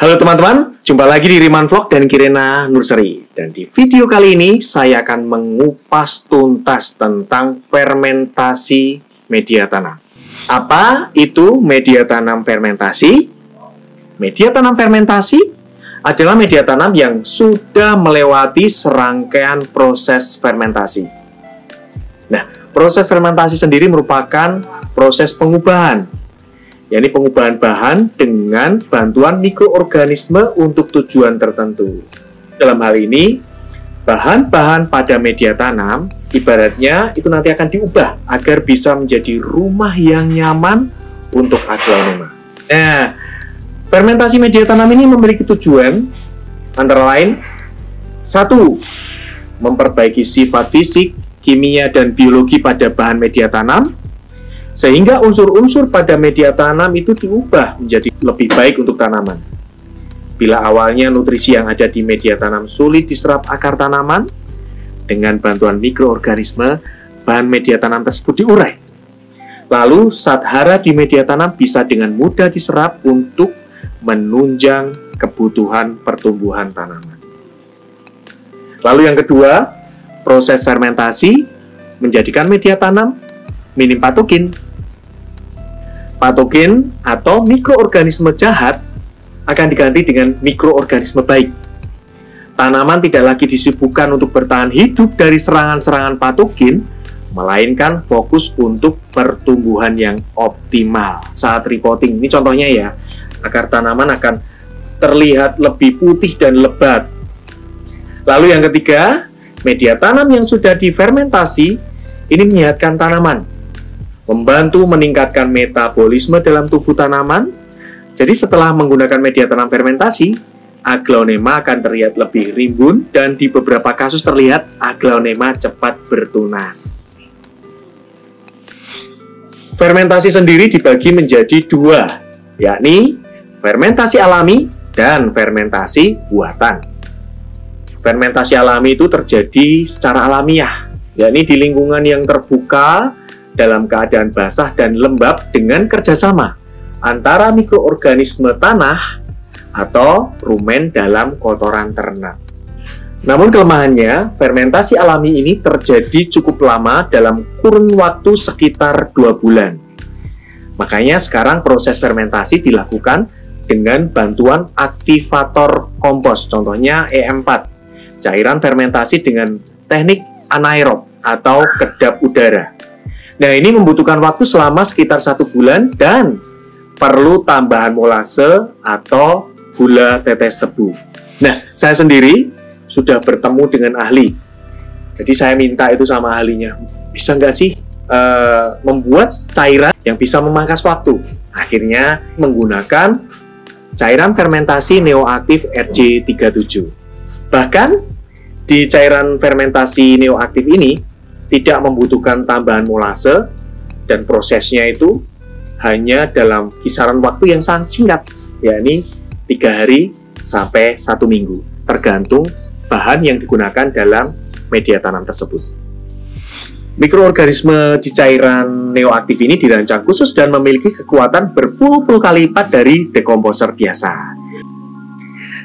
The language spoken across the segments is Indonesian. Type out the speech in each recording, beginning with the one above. Halo teman-teman, jumpa lagi di Rimawan Vlog dan Kirina Nursery. Dan di video kali ini saya akan mengupas tuntas tentang fermentasi media tanam. Apa itu media tanam fermentasi? Media tanam fermentasi adalah media tanam yang sudah melewati serangkaian proses fermentasi. Nah, proses fermentasi sendiri merupakan proses pengubahan, yaitu pengubahan bahan dengan bantuan mikroorganisme untuk tujuan tertentu. Dalam hal ini, bahan-bahan pada media tanam, ibaratnya itu nanti akan diubah agar bisa menjadi rumah yang nyaman untuk aglaonema. Nah, fermentasi media tanam ini memiliki tujuan, antara lain, 1. Memperbaiki sifat fisik, kimia, dan biologi pada bahan media tanam, sehingga unsur-unsur pada media tanam itu diubah menjadi lebih baik untuk tanaman. Bila awalnya nutrisi yang ada di media tanam sulit diserap akar tanaman, dengan bantuan mikroorganisme, bahan media tanam tersebut diurai. Lalu, zat hara di media tanam bisa dengan mudah diserap untuk menunjang kebutuhan pertumbuhan tanaman. Lalu yang kedua, proses fermentasi menjadikan media tanam minim patogen. Patogen atau mikroorganisme jahat akan diganti dengan mikroorganisme baik. Tanaman tidak lagi disibukkan untuk bertahan hidup dari serangan-serangan patogen, melainkan fokus untuk pertumbuhan yang optimal saat repotting. Ini contohnya ya, akar tanaman akan terlihat lebih putih dan lebat. Lalu yang ketiga, media tanam yang sudah difermentasi ini menyehatkan tanaman, membantu meningkatkan metabolisme dalam tubuh tanaman. Jadi setelah menggunakan media tanam fermentasi, aglaonema akan terlihat lebih rimbun dan di beberapa kasus terlihat aglaonema cepat bertunas. Fermentasi sendiri dibagi menjadi 2, yakni fermentasi alami dan fermentasi buatan. Fermentasi alami itu terjadi secara alamiah, yakni di lingkungan yang terbuka, dalam keadaan basah dan lembab dengan kerjasama antara mikroorganisme tanah atau rumen dalam kotoran ternak. Namun kelemahannya, fermentasi alami ini terjadi cukup lama dalam kurun waktu sekitar 2 bulan. Makanya sekarang proses fermentasi dilakukan dengan bantuan aktivator kompos, contohnya EM4, cairan fermentasi dengan teknik anaerob atau kedap udara. Nah, ini membutuhkan waktu selama sekitar 1 bulan dan perlu tambahan molase atau gula tetes tebu. Nah, saya sendiri sudah bertemu dengan ahli. Jadi saya minta itu sama ahlinya, bisa nggak sih membuat cairan yang bisa memangkas waktu? Akhirnya menggunakan cairan fermentasi Neo Activ RJ37. Bahkan di cairan fermentasi Neo Activ ini tidak membutuhkan tambahan molase dan prosesnya itu hanya dalam kisaran waktu yang sangat singkat, yakni 3 hari sampai 1 minggu, tergantung bahan yang digunakan dalam media tanam tersebut. Mikroorganisme di cairan Neo Activ ini dirancang khusus dan memiliki kekuatan berpuluh-puluh kali lipat dari dekomposer biasa.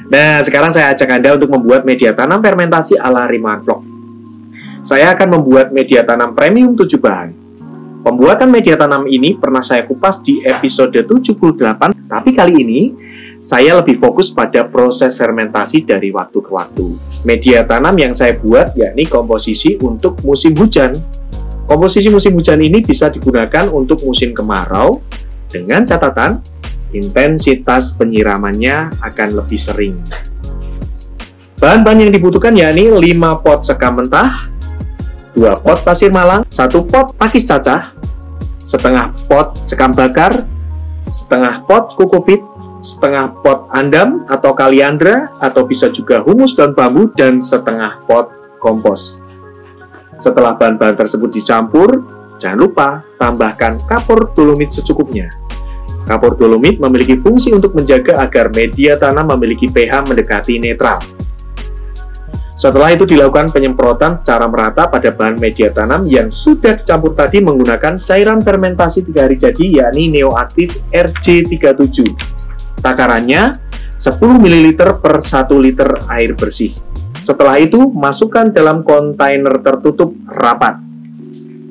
Nah, sekarang saya ajak Anda untuk membuat media tanam fermentasi ala Rimawan Vlog. Saya akan membuat media tanam premium 7 bahan. Pembuatan media tanam ini pernah saya kupas di episode 78, tapi kali ini saya lebih fokus pada proses fermentasi dari waktu ke waktu. Media tanam yang saya buat yakni komposisi untuk musim hujan. Komposisi musim hujan ini bisa digunakan untuk musim kemarau dengan catatan intensitas penyiramannya akan lebih sering. Bahan-bahan yang dibutuhkan yakni 5 pot sekam mentah, 2 pot pasir malang, 1 pot pakis cacah, 1/2 pot sekam bakar, 1/2 pot kokopit, 1/2 pot andam atau kaliandra, atau bisa juga humus daun bambu, dan 1/2 pot kompos. Setelah bahan-bahan tersebut dicampur, jangan lupa tambahkan kapur dolomit secukupnya. Kapur dolomit memiliki fungsi untuk menjaga agar media tanam memiliki pH mendekati netral. Setelah itu dilakukan penyemprotan secara merata pada bahan media tanam yang sudah dicampur tadi menggunakan cairan fermentasi 3 hari jadi yakni Neo Activ RJ37. Takarannya 10 ml per 1 liter air bersih. Setelah itu, masukkan dalam kontainer tertutup rapat.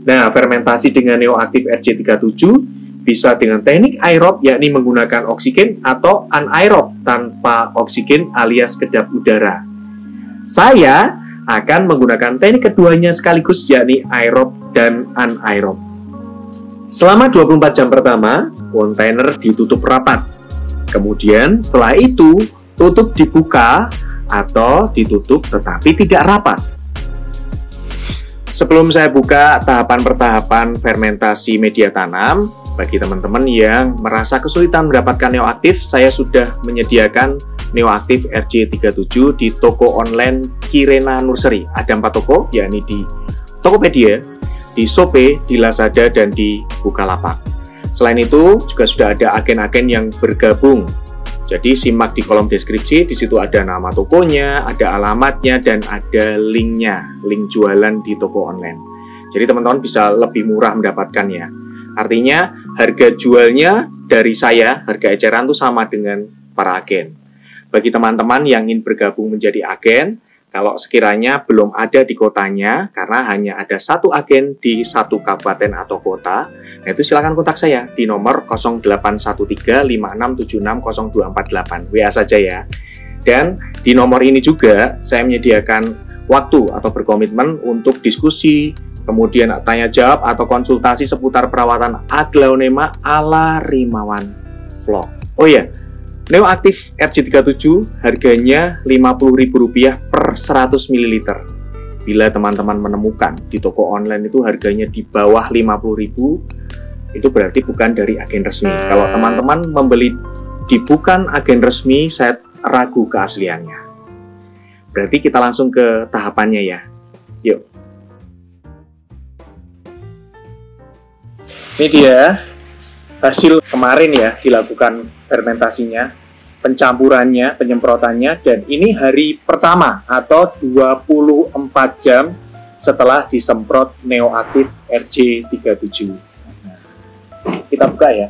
Nah, fermentasi dengan Neo Activ RJ37 bisa dengan teknik aerob, yakni menggunakan oksigen, atau anaerob tanpa oksigen alias kedap udara. Saya akan menggunakan teknik keduanya sekaligus, yakni aerob dan anaerob. Selama 24 jam pertama, kontainer ditutup rapat. Kemudian setelah itu, tutup dibuka atau ditutup tetapi tidak rapat. Sebelum saya buka tahapan per tahapan fermentasi media tanam, bagi teman-teman yang merasa kesulitan mendapatkan Neo Activ, saya sudah menyediakan Neo Activ RJ37 di toko online Kirina Nursery. Ada 4 toko, yakni di Tokopedia, di Shopee, di Lazada, dan di Bukalapak. Selain itu, juga sudah ada agen-agen yang bergabung. Jadi, simak di kolom deskripsi, di situ ada nama tokonya, ada alamatnya, dan ada linknya, link jualan di toko online. Jadi, teman-teman bisa lebih murah mendapatkannya. Artinya, harga jualnya dari saya, harga eceran itu sama dengan para agen. Bagi teman-teman yang ingin bergabung menjadi agen, kalau sekiranya belum ada di kotanya, karena hanya ada 1 agen di 1 kabupaten atau kota, nah itu silakan kontak saya di nomor 081356760248, WA saja ya. Dan di nomor ini juga saya menyediakan waktu atau berkomitmen untuk diskusi, kemudian tanya jawab atau konsultasi seputar perawatan aglaonema ala Rimawan Vlog. Oh iya, Neo Activ RJ37 harganya Rp50.000 per 100 ml. Bila teman-teman menemukan di toko online itu harganya di bawah 50.000, itu berarti bukan dari agen resmi. Kalau teman-teman membeli di bukan agen resmi, saya ragu keasliannya. Berarti kita langsung ke tahapannya ya. Yuk. Ini dia hasil kemarin ya, dilakukan fermentasinya, pencampurannya, penyemprotannya, dan ini hari pertama atau 24 jam setelah disemprot Neo Activ RJ37. Kita buka ya.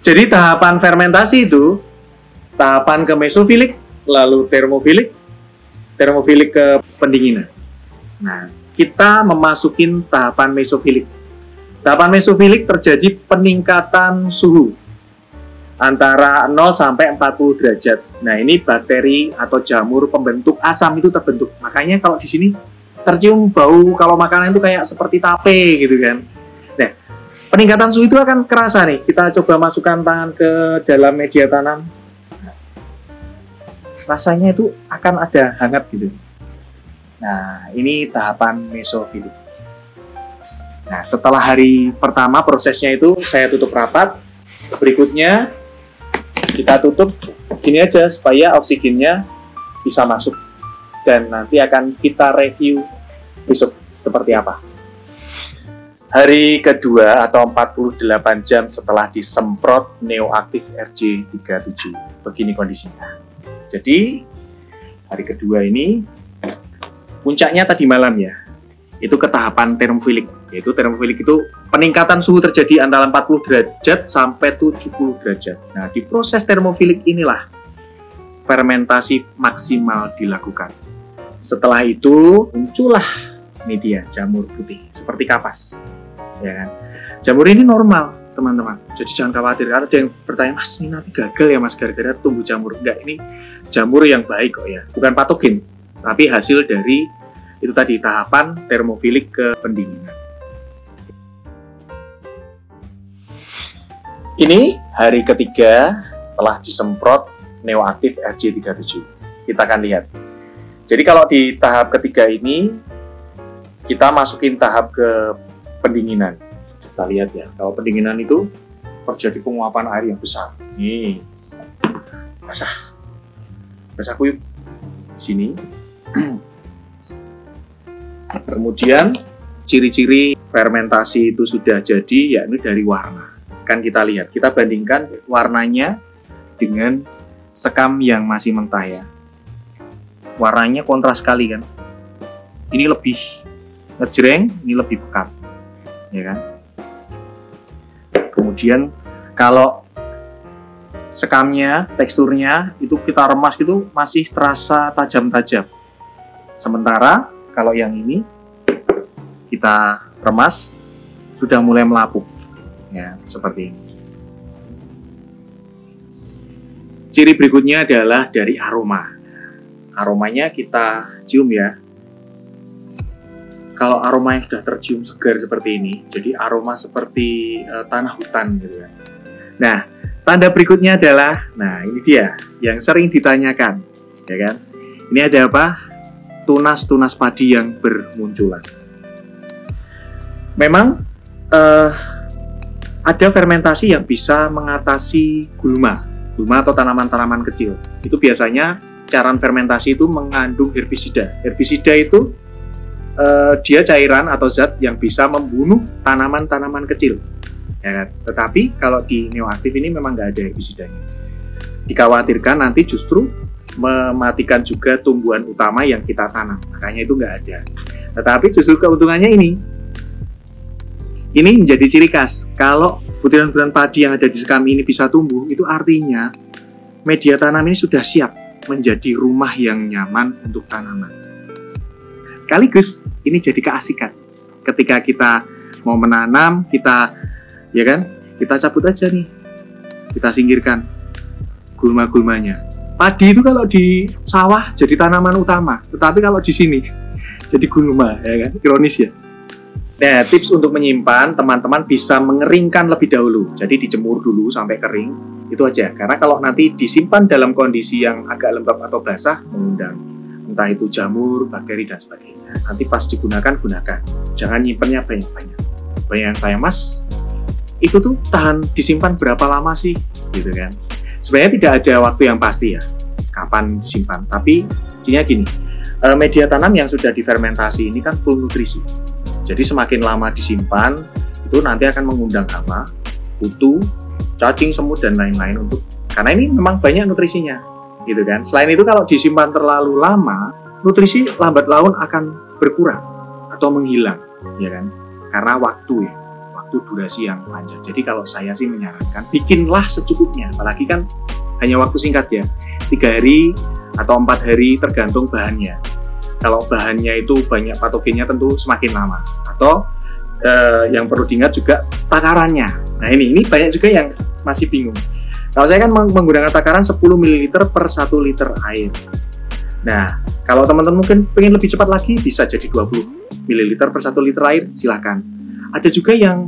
Jadi tahapan fermentasi itu, tahapan ke mesofilik, lalu termofilik, termofilik ke pendinginan. Nah, kita memasukin tahapan mesofilik. Tahapan mesofilik terjadi peningkatan suhu antara 0 sampai 40 derajat. Nah, ini bakteri atau jamur pembentuk asam itu terbentuk. Makanya kalau di sini tercium bau kalau makanan itu kayak seperti tape gitu kan. Nah, peningkatan suhu itu akan kerasa nih. Kita coba masukkan tangan ke dalam media tanam. Rasanya itu akan ada hangat gitu. Nah, ini tahapan mesofilik. Nah, setelah hari pertama prosesnya itu saya tutup rapat. Berikutnya kita tutup gini aja supaya oksigennya bisa masuk. Dan nanti akan kita review besok seperti apa. Hari kedua atau 48 jam setelah disemprot Neo Activ RJ37. Begini kondisinya. Jadi, hari kedua ini puncaknya tadi malam ya. Itu ke tahapan termofilik, yaitu termofilik itu peningkatan suhu terjadi antara 40 derajat sampai 70 derajat. Nah, di proses termofilik inilah fermentasi maksimal dilakukan. Setelah itu muncullah ini dia jamur putih seperti kapas, ya kan? Jamur ini normal, teman-teman. Jadi jangan khawatir, karena ada yang bertanya, Mas, ini nanti gagal ya Mas gara-gara tumbuh jamur. Enggak, ini jamur yang baik kok ya, bukan patogen, tapi hasil dari itu tadi tahapan termofilik ke pendinginan. Ini hari ketiga telah disemprot Neo Activ RJ37. Kita akan lihat. Jadi kalau di tahap ketiga ini kita masukin tahap ke pendinginan. Kita lihat ya. Kalau pendinginan itu terjadi penguapan air yang besar. Nih. Basah. Basah kuyup di sini. Kemudian ciri-ciri fermentasi itu sudah jadi, yakni dari warna. Kan kita lihat, kita bandingkan warnanya dengan sekam yang masih mentah ya. Warnanya kontras sekali kan. Ini lebih ngejreng, ini lebih pekat. Ya kan? Kemudian kalau sekamnya, teksturnya itu kita remas gitu masih terasa tajam-tajam. Sementara kalau yang ini kita remas sudah mulai melapuk ya, seperti ini. Ciri berikutnya adalah dari aroma. Aromanya kita cium ya. Kalau aroma yang sudah tercium segar seperti ini, jadi aroma seperti tanah hutan gitu ya. Nah, tanda berikutnya adalah, nah ini dia yang sering ditanyakan, ya kan? Ini ada apa? Tunas-tunas padi yang bermunculan. Memang ada fermentasi yang bisa mengatasi gulma atau tanaman-tanaman kecil. Itu biasanya cara fermentasi itu mengandung herbisida. Herbisida itu dia cairan atau zat yang bisa membunuh tanaman-tanaman kecil ya, tetapi kalau di Neo Activ ini memang nggak ada herbisidanya. Dikhawatirkan nanti justru mematikan juga tumbuhan utama yang kita tanam, makanya itu nggak ada. Tetapi justru keuntungannya ini menjadi ciri khas. Kalau butiran-butiran padi yang ada di sekam ini bisa tumbuh, itu artinya media tanam ini sudah siap menjadi rumah yang nyaman untuk tanaman. Sekaligus ini jadi keasikan ketika kita mau menanam, kita ya kan, kita cabut aja nih, kita singkirkan gulma-gulmanya. Padi itu kalau di sawah jadi tanaman utama, tetapi kalau di sini jadi gulma ya kan, ironis ya. Nah, tips untuk menyimpan, teman-teman bisa mengeringkan lebih dahulu, jadi dijemur dulu sampai kering itu aja, karena kalau nanti disimpan dalam kondisi yang agak lembab atau basah mengundang entah itu jamur, bakteri, dan sebagainya. Nanti pas digunakan, gunakan. Jangan nyimpennya banyak-banyak. Banyak tanya, mas, itu tuh tahan disimpan berapa lama sih? Gitu kan. Sebenarnya tidak ada waktu yang pasti ya, kapan simpan. Tapi, intinya gini, media tanam yang sudah difermentasi ini kan full nutrisi. Jadi semakin lama disimpan, itu nanti akan mengundang hama, kutu, cacing, semut, dan lain-lain untuk. Karena ini memang banyak nutrisinya. Gitu kan. Selain itu kalau disimpan terlalu lama, nutrisi lambat laun akan berkurang atau menghilang, ya kan? Karena waktu ya, waktu durasi yang panjang. Jadi kalau saya sih menyarankan bikinlah secukupnya, apalagi kan hanya waktu singkat ya, 3 hari atau 4 hari tergantung bahannya. Kalau bahannya itu banyak patogennya tentu semakin lama. Atau yang perlu diingat juga takarannya. Nah ini banyak juga yang masih bingung. Kalau saya kan menggunakan takaran 10 ml per 1 liter air. Nah, kalau teman-teman mungkin pengen lebih cepat lagi, bisa jadi 20 ml per 1 liter air, silahkan. Ada juga yang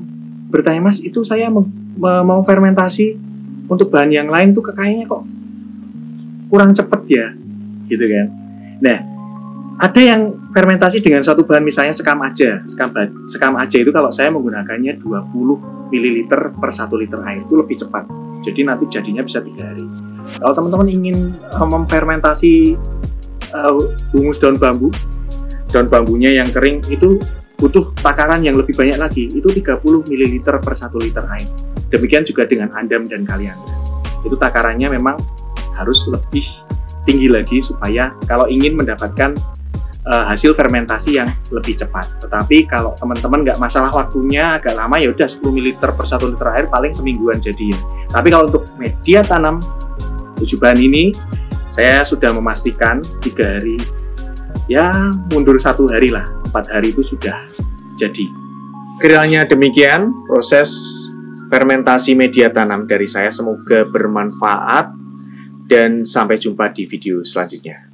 bertanya, mas, itu saya mau fermentasi untuk bahan yang lain tuh kayaknya kok kurang cepet ya, gitu kan. Nah, ada yang fermentasi dengan satu bahan, misalnya sekam aja. Sekam aja itu kalau saya menggunakannya 20 ml per 1 liter air, itu lebih cepat. Jadi nanti jadinya bisa 3 hari. Kalau teman-teman ingin memfermentasi bungus daun bambunya yang kering, itu butuh takaran yang lebih banyak lagi, itu 30 ml per 1 liter air. Demikian juga dengan andam dan kaliandra. Itu takarannya memang harus lebih tinggi lagi supaya kalau ingin mendapatkan hasil fermentasi yang lebih cepat. Tetapi kalau teman-teman nggak masalah waktunya agak lama, ya udah 10 ml per 1 liter air paling semingguan jadinya. Tapi kalau untuk media tanam 7 bahan ini saya sudah memastikan 3 hari, ya mundur 1 hari lah, 4 hari itu sudah jadi. Kiranya demikian proses fermentasi media tanam dari saya, semoga bermanfaat dan sampai jumpa di video selanjutnya.